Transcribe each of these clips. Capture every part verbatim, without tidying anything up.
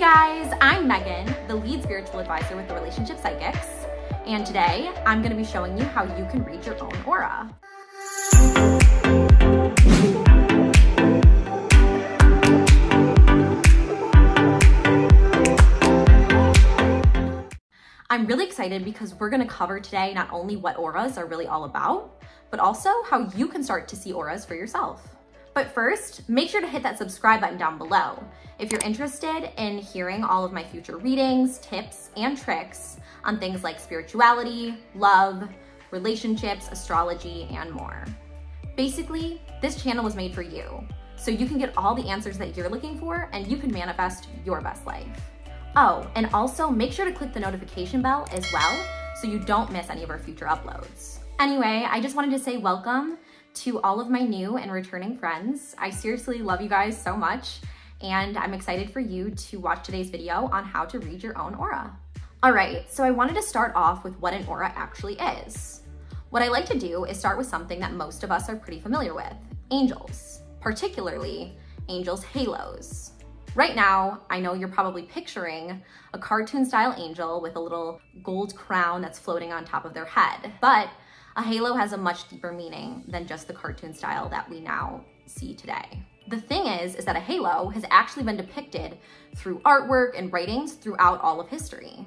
Hey guys, I'm Megan, the lead spiritual advisor with The Relationship Psychics, and today I'm going to be showing you how you can read your own aura. I'm really excited because we're going to cover today not only what auras are really all about, but also how you can start to see auras for yourself. But first, make sure to hit that subscribe button down below. If you're interested in hearing all of my future readings, tips, and tricks on things like spirituality, love, relationships, astrology, and more. Basically, this channel was made for you, so you can get all the answers that you're looking for and you can manifest your best life. Oh, and also make sure to click the notification bell as well so you don't miss any of our future uploads. Anyway, I just wanted to say welcome to all of my new and returning friends. I seriously love you guys so much, and I'm excited for you to watch today's video on how to read your own aura. All right, so I wanted to start off with what an aura actually is. What I like to do is start with something that most of us are pretty familiar with, angels, particularly angels' halos. Right now, I know you're probably picturing a cartoon-style angel with a little gold crown that's floating on top of their head, but a halo has a much deeper meaning than just the cartoon style that we now see today. The thing is, is that a halo has actually been depicted through artwork and writings throughout all of history.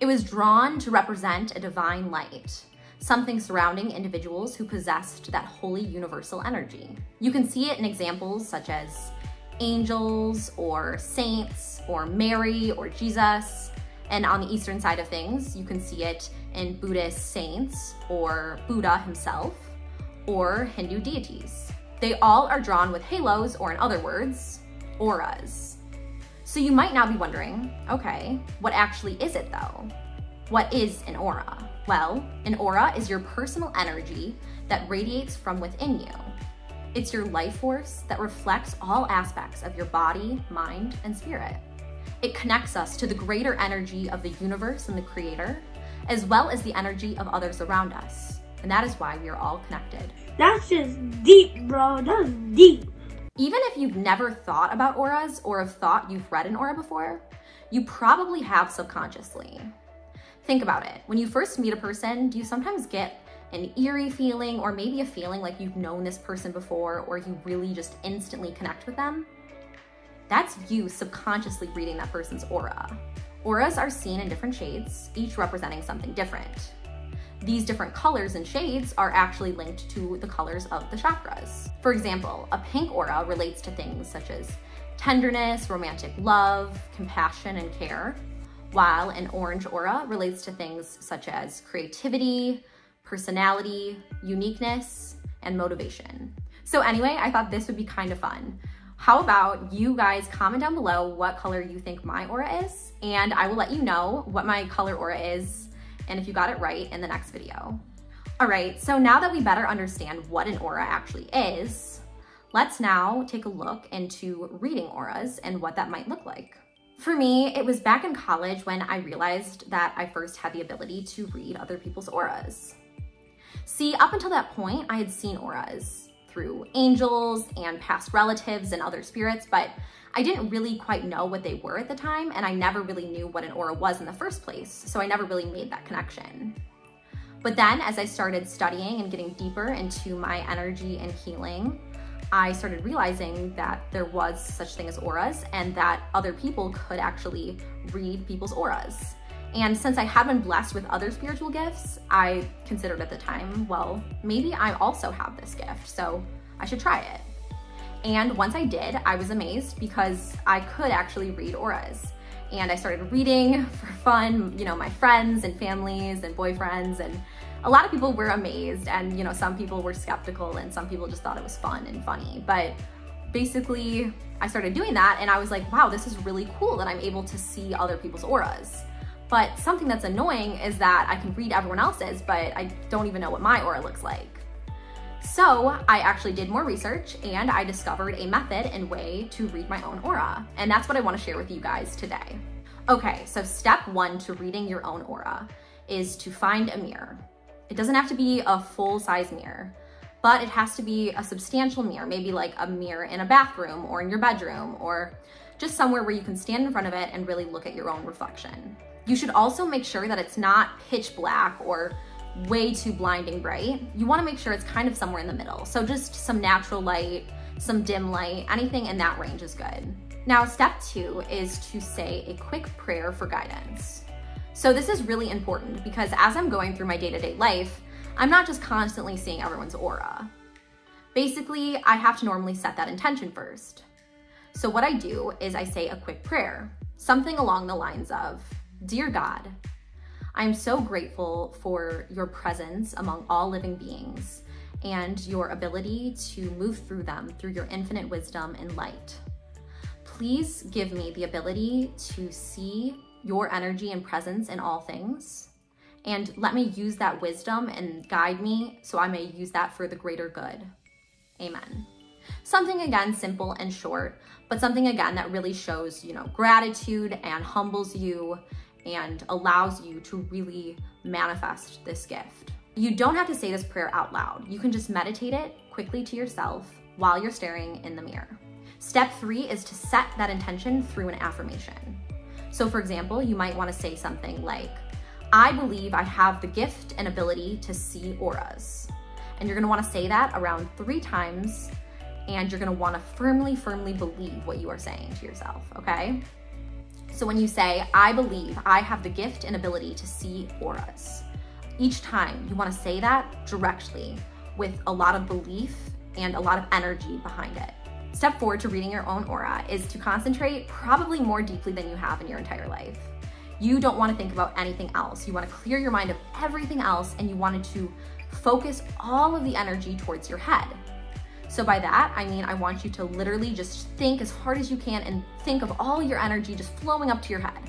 It was drawn to represent a divine light, something surrounding individuals who possessed that holy universal energy. You can see it in examples such as angels or saints or Mary or Jesus. And on the Eastern side of things, you can see it in Buddhist saints or Buddha himself or Hindu deities. They all are drawn with halos, or in other words, auras. So you might now be wondering, okay, what actually is it though? What is an aura? Well, an aura is your personal energy that radiates from within you. It's your life force that reflects all aspects of your body, mind, and spirit. It connects us to the greater energy of the universe and the creator, as well as the energy of others around us. And that is why we are all connected. That's just deep, bro. That's deep. Even if you've never thought about auras or have thought you've read an aura before, you probably have subconsciously. Think about it. When you first meet a person, do you sometimes get an eerie feeling, or maybe a feeling like you've known this person before, or you really just instantly connect with them? That's you subconsciously reading that person's aura. Auras are seen in different shades, each representing something different. These different colors and shades are actually linked to the colors of the chakras. For example, a pink aura relates to things such as tenderness, romantic love, compassion, and care, while an orange aura relates to things such as creativity, personality, uniqueness, and motivation. So anyway, I thought this would be kind of fun. How about you guys comment down below what color you think my aura is, and I will let you know what my color aura is and if you got it right in the next video. All right, so now that we better understand what an aura actually is, let's now take a look into reading auras and what that might look like. For me, it was back in college when I realized that I first had the ability to read other people's auras. See, up until that point, I had seen auras through angels and past relatives and other spirits, but I didn't really quite know what they were at the time, and I never really knew what an aura was in the first place, so I never really made that connection. But then as I started studying and getting deeper into my energy and healing, I started realizing that there was such thing as auras and that other people could actually read people's auras. And since I have been blessed with other spiritual gifts, I considered at the time, well, maybe I also have this gift, so I should try it. And once I did, I was amazed because I could actually read auras. And I started reading for fun, you know, my friends and families and boyfriends, and a lot of people were amazed, and you know, some people were skeptical and some people just thought it was fun and funny. But basically, I started doing that and I was like, wow, this is really cool that I'm able to see other people's auras. But something that's annoying is that I can read everyone else's, but I don't even know what my aura looks like. So I actually did more research and I discovered a method and way to read my own aura. And that's what I want to share with you guys today. Okay, so step one to reading your own aura is to find a mirror. It doesn't have to be a full-size mirror, but it has to be a substantial mirror, maybe like a mirror in a bathroom or in your bedroom, or just somewhere where you can stand in front of it and really look at your own reflection. You should also make sure that it's not pitch black or way too blinding bright. You want to make sure it's kind of somewhere in the middle. So just some natural light, some dim light, anything in that range is good. Now, step two is to say a quick prayer for guidance. So this is really important because as I'm going through my day-to-day life, I'm not just constantly seeing everyone's aura. Basically, I have to normally set that intention first. So what I do is I say a quick prayer, something along the lines of, "Dear God, I am so grateful for your presence among all living beings and your ability to move through them through your infinite wisdom and light. Please give me the ability to see your energy and presence in all things, and let me use that wisdom and guide me so I may use that for the greater good. Amen." Something again simple and short, but something again that really shows, you know, gratitude and humbles you and allows you to really manifest this gift. You don't have to say this prayer out loud. You can just meditate it quickly to yourself while you're staring in the mirror. Step three is to set that intention through an affirmation. So for example, you might want to say something like, "I believe I have the gift and ability to see auras." And you're going to want to say that around three times, and you're going to want to firmly, firmly believe what you are saying to yourself, okay? So when you say, "I believe I have the gift and ability to see auras," each time you want to say that directly with a lot of belief and a lot of energy behind it. Step four to reading your own aura is to concentrate probably more deeply than you have in your entire life. You don't want to think about anything else. You want to clear your mind of everything else, and you wanted to focus all of the energy towards your head. So by that, I mean, I want you to literally just think as hard as you can and think of all your energy just flowing up to your head.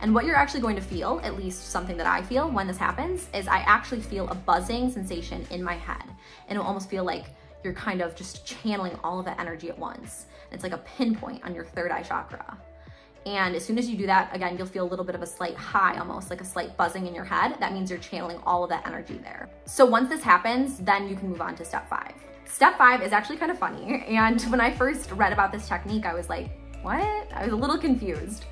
And what you're actually going to feel, at least something that I feel when this happens, is I actually feel a buzzing sensation in my head. And it'll almost feel like you're kind of just channeling all of that energy at once. It's like a pinpoint on your third eye chakra. And as soon as you do that, again, you'll feel a little bit of a slight high, almost like a slight buzzing in your head. That means you're channeling all of that energy there. So once this happens, then you can move on to step five. Step five is actually kind of funny. And when I first read about this technique, I was like, what? I was a little confused,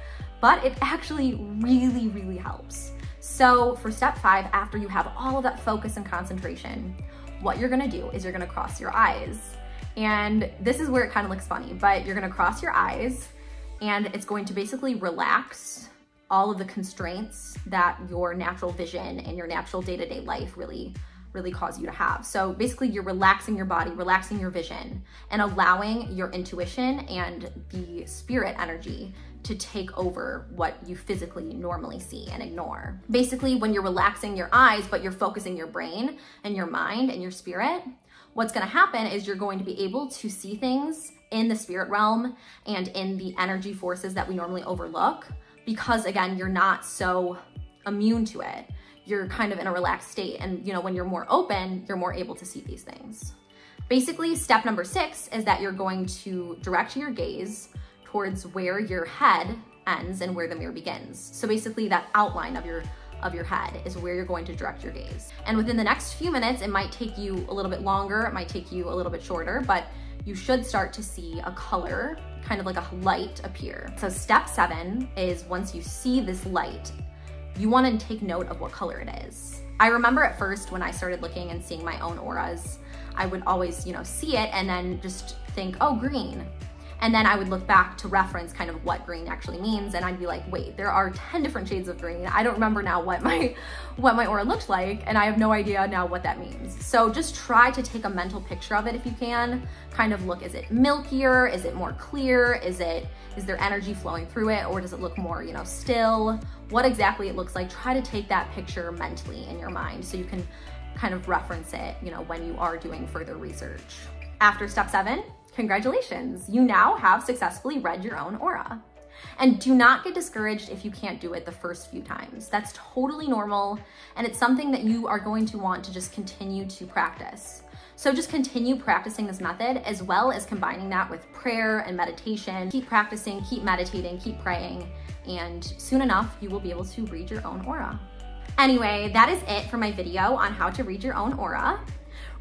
but it actually really, really helps. So for step five, after you have all of that focus and concentration, what you're gonna do is you're gonna cross your eyes. And this is where it kind of looks funny, but you're gonna cross your eyes, and it's going to basically relax all of the constraints that your natural vision and your natural day-to-day life really, really cause you to have. So basically you're relaxing your body, relaxing your vision, and allowing your intuition and the spirit energy to take over what you physically normally see and ignore. Basically, when you're relaxing your eyes, but you're focusing your brain and your mind and your spirit, what's gonna happen is you're going to be able to see things in the spirit realm and in the energy forces that we normally overlook, because again, you're not so immune to it. You're kind of in a relaxed state, and you know, when you're more open, you're more able to see these things. Basically, step number six is that you're going to direct your gaze towards where your head ends and where the mirror begins. So basically that outline of your of your head is where you're going to direct your gaze. And within the next few minutes, it might take you a little bit longer, it might take you a little bit shorter, but you should start to see a color, kind of like a light, appear. So step seven is, once you see this light, you want to take note of what color it is. I remember at first when I started looking and seeing my own auras, I would always, you know, see it and then just think, oh, green. And then I would look back to reference kind of what green actually means, and I'd be like, wait, there are ten different shades of green. I don't remember now what my, what my aura looked like, and I have no idea now what that means. So just try to take a mental picture of it if you can. Kind of look, is it milkier? Is it more clear? Is it, is there energy flowing through it, or does it look more, you know, still? What exactly it looks like, try to take that picture mentally in your mind so you can kind of reference it, you know, when you are doing further research. After step seven, congratulations, you now have successfully read your own aura. And do not get discouraged if you can't do it the first few times. That's totally normal, and it's something that you are going to want to just continue to practice. So just continue practicing this method, as well as combining that with prayer and meditation. Keep practicing, keep meditating, keep praying, and soon enough, you will be able to read your own aura. Anyway, that is it for my video on how to read your own aura.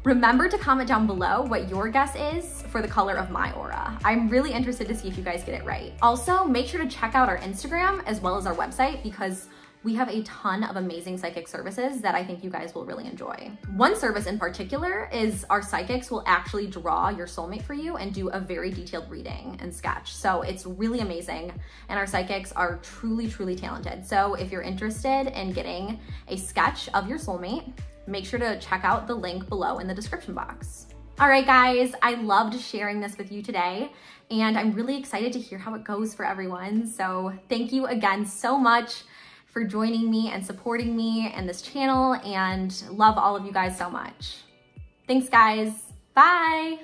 Remember to comment down below what your guess is for the color of my aura. I'm really interested to see if you guys get it right. Also, make sure to check out our Instagram as well as our website because we have a ton of amazing psychic services that I think you guys will really enjoy. One service in particular is our psychics will actually draw your soulmate for you and do a very detailed reading and sketch. So it's really amazing. And our psychics are truly, truly talented. So if you're interested in getting a sketch of your soulmate, make sure to check out the link below in the description box. All right, guys, I loved sharing this with you today, and I'm really excited to hear how it goes for everyone. So thank you again so much for joining me and supporting me and this channel, and love all of you guys so much. Thanks, guys. Bye.